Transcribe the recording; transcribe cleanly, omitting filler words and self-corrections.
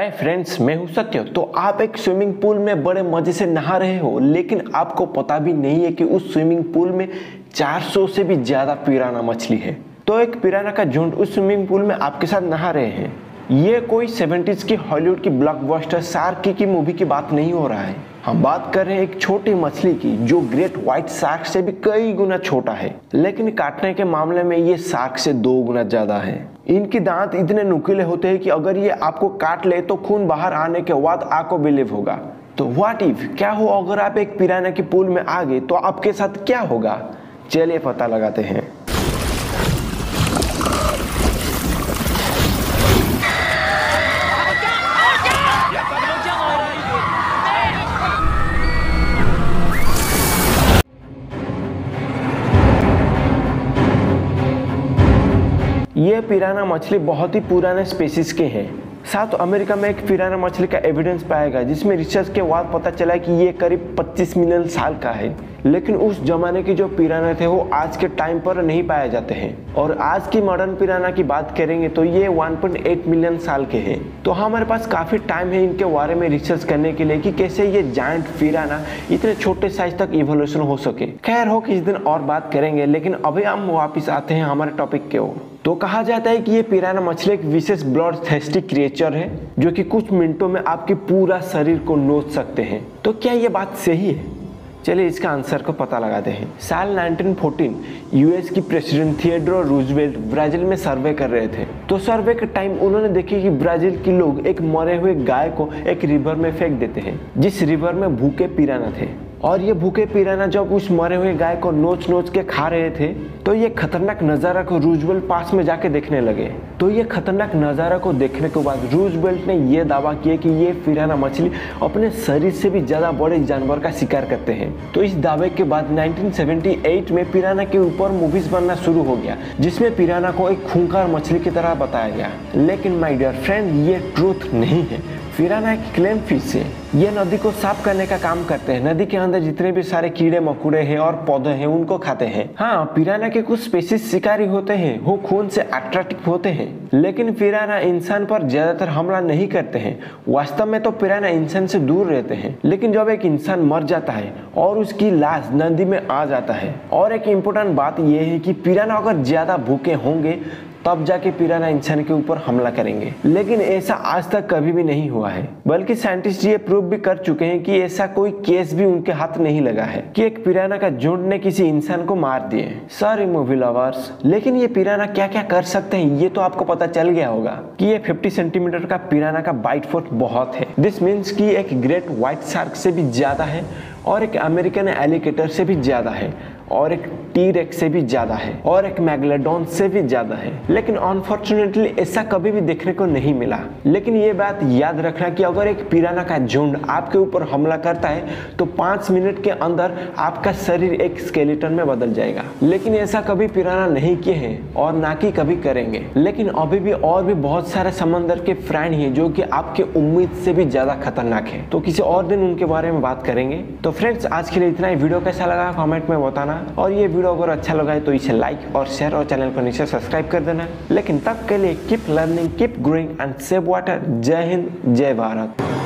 Hi friends, मैं हूं सत्य। तो आप एक स्विमिंग पूल में बड़े मजे से नहा रहे हो, लेकिन आपको पता भी नहीं है कि उस स्विमिंग पूल में 400 से भी ज्यादा पिराना मछली है। तो एक पिराना का झुंड उस स्विमिंग पूल में आपके साथ नहा रहे हैं। ये कोई 70s की हॉलीवुड की ब्लॉकबस्टर शार्की की मूवी की बात नहीं हो रहा है। हम बात कर रहे हैं एक छोटी मछली की जो ग्रेट व्हाइट शार्क से भी कई गुना छोटा है, लेकिन काटने के मामले में ये शार्क से 2 गुना ज्यादा है। इनकी दांत इतने नुकीले होते हैं कि अगर ये आपको काट ले तो खून बाहर आने के बाद आपको बिलीव होगा। तो व्हाट इफ, क्या हो अगर आप एक पिराना के पूल में आ गए तो आपके साथ क्या होगा, चलिए पता लगाते हैं। ये पिराना मछली बहुत ही पुराने स्पेसीज के हैं। साउथ अमेरिका में एक पिराना मछली का एविडेंस पाया गया, जिसमें रिसर्च के बाद पता चला कि ये करीब 25 मिलियन साल का है। लेकिन उस जमाने के जो पिराना थे वो आज के टाइम पर नहीं पाए जाते हैं, और आज की मॉडर्न पिराना की बात करेंगे तो ये 1.8 मिलियन साल के हैं। तो हमारे पास काफ़ी टाइम है इनके बारे में रिसर्च करने के लिए कि कैसे ये जायंट पिराना इतने छोटे साइज तक इवोल्यूशन हो सके। खैर, हो किस दिन और बात करेंगे, लेकिन अभी हम वापस आते हैं हमारे टॉपिक के ओर। तो कहा जाता है कि ये पिराना मछली एक विशेष ब्लड थर्स्टी क्रिएचर है जो कि कुछ मिनटों में आपके पूरा शरीर को नोच सकते हैं। तो क्या ये बात सही है, चलिए इसका आंसर को पता लगाते हैं। साल 1914 यूएस की प्रेसिडेंट थियोडोर रूजवेल्ट ब्राजील में सर्वे कर रहे थे। तो सर्वे के टाइम उन्होंने देखी कि ब्राजील के लोग एक मरे हुए गाय को एक रिवर में फेंक देते हैं, जिस रिवर में भूखे पिराना थे। और ये भूखे पिराना जब उस मरे हुए गाय को नोच नोच के खा रहे थे तो ये खतरनाक नज़ारा को रूजवेल्ट पास में जाके देखने लगे। तो ये खतरनाक नज़ारा को देखने के बाद रूजवेल्ट ने यह दावा किया कि ये पिराना मछली अपने शरीर से भी ज़्यादा बड़े जानवर का शिकार करते हैं। तो इस दावे के बाद 1978 में पिराना के ऊपर मूवीज बनना शुरू हो गया, जिसमें पिराना को एक खूंखार मछली की तरह बताया गया। लेकिन माय डियर फ्रेंड, ये ट्रूथ नहीं है। पिराना एक क्लेम फिश है। ये नदी को साफ करने का काम करते हैं। नदी के अंदर जितने भी सारे कीड़े मकोड़े हैं और पौधे हैं उनको खाते हैं। हाँ, पिराना के कुछ स्पेसीज शिकारी होते हैं, वो खून से अट्रैक्टिव होते हैं, लेकिन पिराना इंसान पर ज्यादातर हमला नहीं करते हैं। वास्तव में तो पिराना इंसान से दूर रहते हैं, लेकिन जब एक इंसान मर जाता है और उसकी लाश नदी में आ जाता है। और एक इम्पोर्टेंट बात यह है कि पिराना अगर ज्यादा भूखे होंगे तब जाके पिराना इंसान के ऊपर हमला करेंगे, लेकिन ऐसा आज तक कभी भी नहीं हुआ है। बल्कि साइंटिस्ट ये प्रूव भी कर चुके हैं कि ऐसा कोई केस भी उनके हाथ नहीं लगा है कि एक पिराना का झुंड ने किसी इंसान को मार दिए। सॉरी मूवी लवर्स, लेकिन ये पिराना क्या क्या कर सकते हैं ये तो आपको पता चल गया होगा कि ये 50 सेंटीमीटर का पिराना का बाइट फोर्स बहुत है। दिस मीन्स कि एक ग्रेट व्हाइट शार्क से भी ज्यादा है, और एक अमेरिकन एलिगेटर से भी ज्यादा है, और एक टीरेक्स से भी ज्यादा है, और एक मैगलाडॉन से भी ज्यादा है। लेकिन अनफॉर्चुनेटली ऐसा कभी भी देखने को नहीं मिला। लेकिन ये बात याद रखना कि अगर एक पिराना का झुंड आपके ऊपर हमला करता है तो 5 मिनट के अंदर आपका शरीर एक स्केलेटन में बदल जाएगा। लेकिन ऐसा कभी पिराना नहीं किए हैं और ना कि कभी करेंगे। लेकिन अभी भी और भी बहुत सारे समंदर के प्राणी है जो की आपके उम्मीद से भी ज्यादा खतरनाक है। तो किसी और दिन उनके बारे में बात करेंगे। तो फ्रेंड्स, आज के लिए इतना ही। वीडियो कैसा लगा कमेंट में बताना, और ये वीडियो अगर अच्छा लगा है तो इसे लाइक और शेयर और चैनल को नीचे सब्सक्राइब कर देना। लेकिन तब के लिए keep learning, keep growing and save water. जय हिंद, जय भारत।